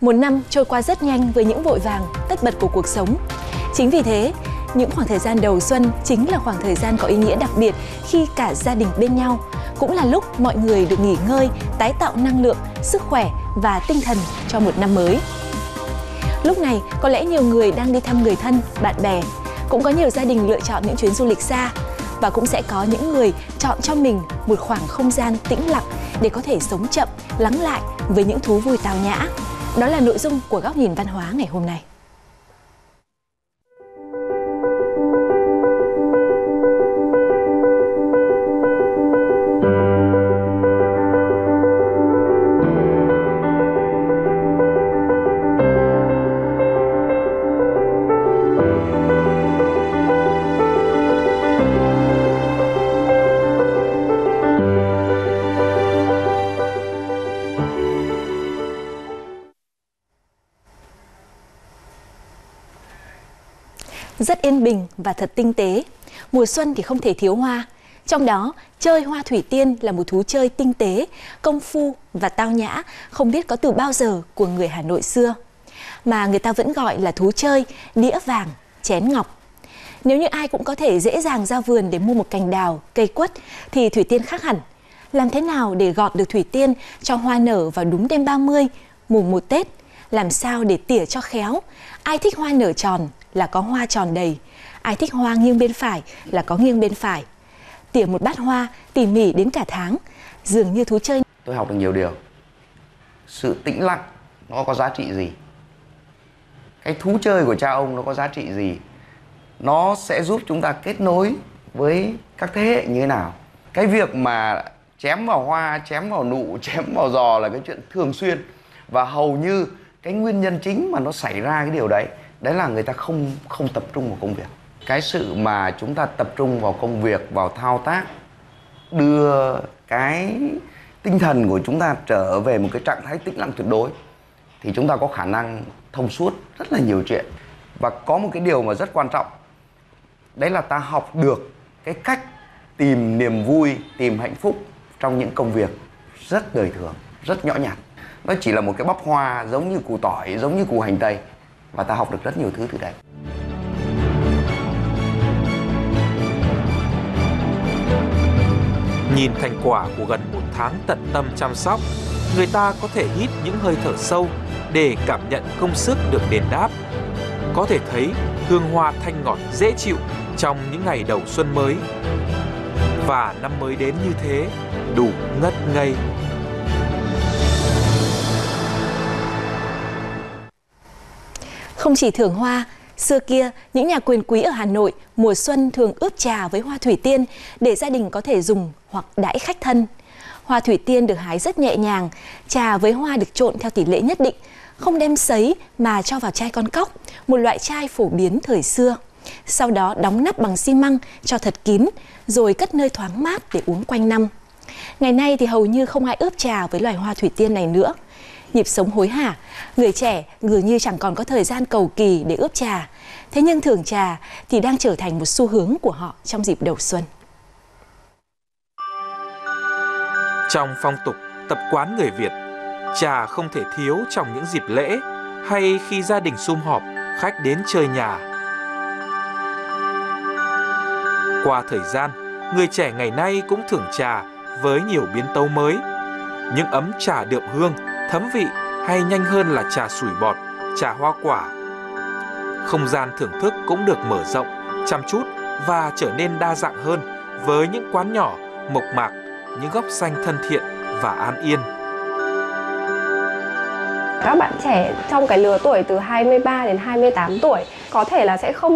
Một năm trôi qua rất nhanh với những vội vàng, tất bật của cuộc sống. Chính vì thế, những khoảng thời gian đầu xuân chính là khoảng thời gian có ý nghĩa đặc biệt khi cả gia đình bên nhau. Cũng là lúc mọi người được nghỉ ngơi, tái tạo năng lượng, sức khỏe và tinh thần cho một năm mới. Lúc này, có lẽ nhiều người đang đi thăm người thân, bạn bè. Cũng có nhiều gia đình lựa chọn những chuyến du lịch xa. Và cũng sẽ có những người chọn cho mình một khoảng không gian tĩnh lặng để có thể sống chậm, lắng lại với những thú vui tao nhã. Đó là nội dung của Góc nhìn văn hóa ngày hôm nay. Rất yên bình và thật tinh tế. Mùa xuân thì không thể thiếu hoa. Trong đó, chơi hoa thủy tiên là một thú chơi tinh tế, công phu và tao nhã không biết có từ bao giờ của người Hà Nội xưa. Mà người ta vẫn gọi là thú chơi đĩa vàng, chén ngọc. Nếu như ai cũng có thể dễ dàng ra vườn để mua một cành đào, cây quất thì thủy tiên khác hẳn. Làm thế nào để gọt được thủy tiên cho hoa nở vào đúng đêm 30, mùng 1 Tết? Làm sao để tỉa cho khéo? Ai thích hoa nở tròn là có hoa tròn đầy, ai thích hoa nghiêng bên phải là có nghiêng bên phải. Tỉa một bát hoa tỉ mỉ đến cả tháng, dường như thú chơi. Tôi học được nhiều điều. Sự tĩnh lặng nó có giá trị gì? Cái thú chơi của cha ông nó có giá trị gì? Nó sẽ giúp chúng ta kết nối với các thế hệ như thế nào? Cái việc mà chém vào hoa, chém vào nụ, chém vào giò là cái chuyện thường xuyên. Và hầu như cái nguyên nhân chính mà nó xảy ra cái điều đấy, đấy là người ta không tập trung vào công việc. Cái sự mà chúng ta tập trung vào công việc, vào thao tác, đưa cái tinh thần của chúng ta trở về một cái trạng thái tĩnh lặng tuyệt đối, thì chúng ta có khả năng thông suốt rất là nhiều chuyện. Và có một cái điều mà rất quan trọng, đấy là ta học được cái cách tìm niềm vui, tìm hạnh phúc trong những công việc rất đời thường, rất nhỏ nhặt. Nó chỉ là một cái bắp hoa giống như củ tỏi, giống như củ hành tây. Và ta học được rất nhiều thứ từ đây. Nhìn thành quả của gần một tháng tận tâm chăm sóc, người ta có thể hít những hơi thở sâu để cảm nhận công sức được đền đáp. Có thể thấy hương hoa thanh ngọt dễ chịu trong những ngày đầu xuân mới. Và năm mới đến như thế, đủ ngất ngây. Không chỉ thưởng hoa, xưa kia những nhà quyền quý ở Hà Nội mùa xuân thường ướp trà với hoa thủy tiên để gia đình có thể dùng hoặc đãi khách thân. Hoa thủy tiên được hái rất nhẹ nhàng, trà với hoa được trộn theo tỷ lệ nhất định, không đem sấy mà cho vào chai con cóc, một loại chai phổ biến thời xưa. Sau đó đóng nắp bằng xi măng cho thật kín, rồi cất nơi thoáng mát để uống quanh năm. Ngày nay thì hầu như không ai ướp trà với loài hoa thủy tiên này nữa. Nhịp sống hối hả, người trẻ dường như chẳng còn có thời gian cầu kỳ để ướp trà. Thế nhưng thưởng trà thì đang trở thành một xu hướng của họ trong dịp đầu xuân. Trong phong tục, tập quán người Việt, trà không thể thiếu trong những dịp lễ hay khi gia đình sum họp, khách đến chơi nhà. Qua thời gian, người trẻ ngày nay cũng thưởng trà với nhiều biến tấu mới. Những ấm trà đượm hương, thấm vị hay nhanh hơn là trà sủi bọt, trà hoa quả. Không gian thưởng thức cũng được mở rộng, chăm chút và trở nên đa dạng hơn với những quán nhỏ, mộc mạc, những góc xanh thân thiện và an yên. Các bạn trẻ trong cái lứa tuổi từ 23 đến 28 tuổi có thể là sẽ không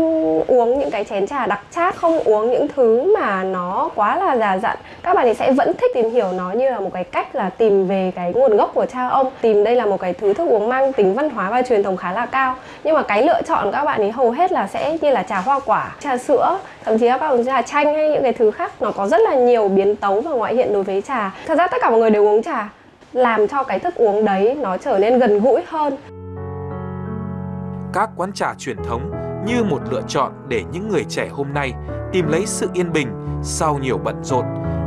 uống những cái chén trà đặc trát, không uống những thứ mà nó quá là già dặn. Các bạn ấy sẽ vẫn thích tìm hiểu nó như là một cái cách là tìm về cái nguồn gốc của cha ông. Tìm đây là một cái thứ thức uống mang tính văn hóa và truyền thống khá là cao. Nhưng mà cái lựa chọn các bạn ấy hầu hết là sẽ như là trà hoa quả, trà sữa, thậm chí các bạn uống trà chanh hay những cái thứ khác. Nó có rất là nhiều biến tấu và ngoại hiện đối với trà. Thật ra tất cả mọi người đều uống trà, làm cho cái thức uống đấy nó trở nên gần gũi hơn. Các quán trà truyền thống như một lựa chọn để những người trẻ hôm nay tìm lấy sự yên bình sau nhiều bận rộn,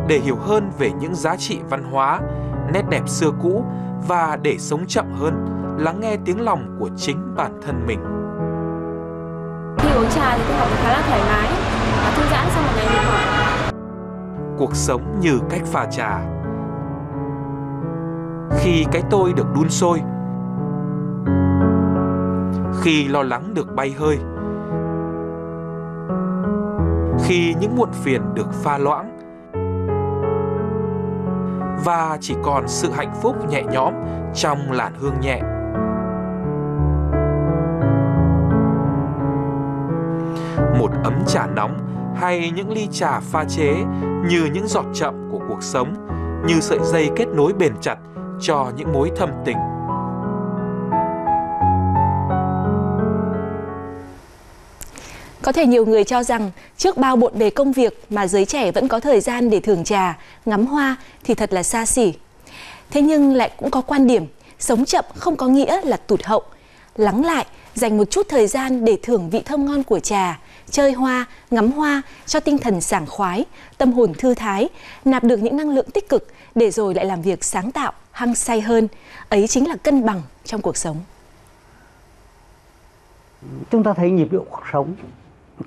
để hiểu hơn về những giá trị văn hóa, nét đẹp xưa cũ và để sống chậm hơn lắng nghe tiếng lòng của chính bản thân mình. Khi uống trà thì tôi cảm thấy khá là thoải mái, thư giãn sau một ngày mệt mỏi. Cuộc sống như cách pha trà. Khi cái tôi được đun sôi, khi lo lắng được bay hơi, khi những muộn phiền được pha loãng, và chỉ còn sự hạnh phúc nhẹ nhõm trong làn hương nhẹ. Một ấm trà nóng hay những ly trà pha chế như những giọt chậm của cuộc sống, như sợi dây kết nối bền chặt cho những mối thâm tình. Có thể nhiều người cho rằng trước bao bộn bề công việc mà giới trẻ vẫn có thời gian để thưởng trà, ngắm hoa thì thật là xa xỉ. Thế nhưng lại cũng có quan điểm, sống chậm không có nghĩa là tụt hậu. Lắng lại, dành một chút thời gian để thưởng vị thơm ngon của trà, chơi hoa, ngắm hoa cho tinh thần sảng khoái, tâm hồn thư thái, nạp được những năng lượng tích cực để rồi lại làm việc sáng tạo, hăng say hơn. Ấy chính là cân bằng trong cuộc sống. Chúng ta thấy nhịp điệu cuộc sống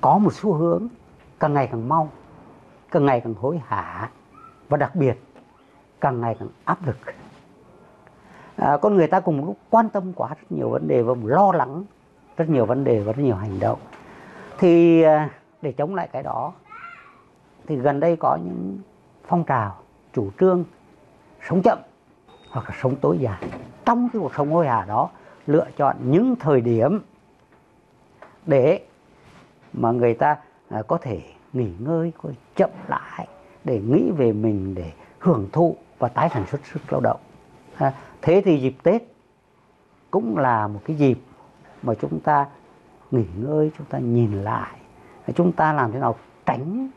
có một xu hướng càng ngày càng mau, càng ngày càng hối hả, và đặc biệt càng ngày càng áp lực. Con người ta cùng lúc quan tâm quá rất nhiều vấn đề và lo lắng rất nhiều vấn đề và rất nhiều hành động. Thì để chống lại cái đó thì gần đây có những phong trào chủ trương sống chậm hoặc là sống tối giản. Trong cái cuộc sống hối hả đó, lựa chọn những thời điểm để mà người ta có thể nghỉ ngơi, có chậm lại để nghĩ về mình, để hưởng thụ và tái sản xuất sức lao động. Thế thì dịp Tết cũng là một cái dịp mà chúng ta nghỉ ngơi, chúng ta nhìn lại, chúng ta làm thế nào tránh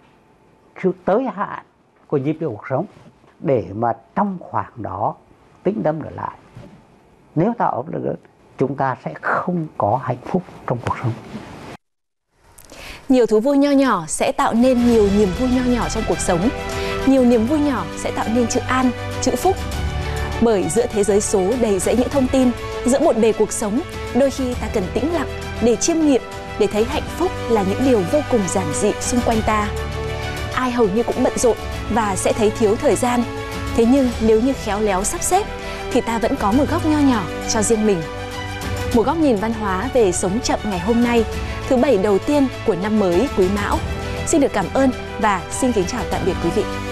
sự tới hạn của nhịp điệu cuộc sống để mà trong khoảng đó tĩnh tâm trở lại. Nếu ta ốm được, chúng ta sẽ không có hạnh phúc trong cuộc sống. Nhiều thú vui nho nhỏ sẽ tạo nên nhiều niềm vui nho nhỏ trong cuộc sống. Nhiều niềm vui nhỏ sẽ tạo nên chữ an, chữ phúc. Bởi giữa thế giới số đầy rẫy những thông tin, giữa bộn bề cuộc sống, đôi khi ta cần tĩnh lặng để chiêm nghiệm, để thấy hạnh phúc là những điều vô cùng giản dị xung quanh ta. Ai hầu như cũng bận rộn và sẽ thấy thiếu thời gian. Thế nhưng nếu như khéo léo sắp xếp thì ta vẫn có một góc nho nhỏ cho riêng mình. Một góc nhìn văn hóa về sống chậm ngày hôm nay, thứ Bảy đầu tiên của năm mới Quý Mão. Xin được cảm ơn và xin kính chào tạm biệt quý vị.